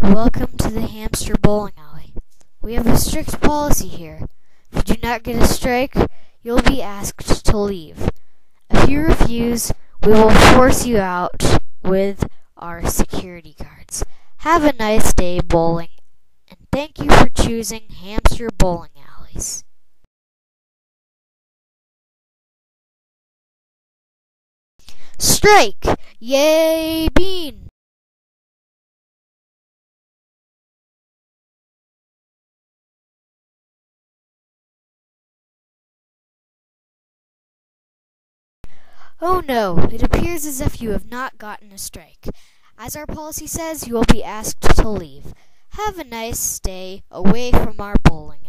Welcome to the Hamster Bowling Alley. We have a strict policy here. If you do not get a strike, you'll be asked to leave. If you refuse, we will force you out with our security guards. Have a nice day bowling, and thank you for choosing Hamster Bowling Alleys. Strike! Yay, Bean! Oh no, it appears as if you have not gotten a strike. As our policy says, you will be asked to leave. Have a nice day away from our bowling.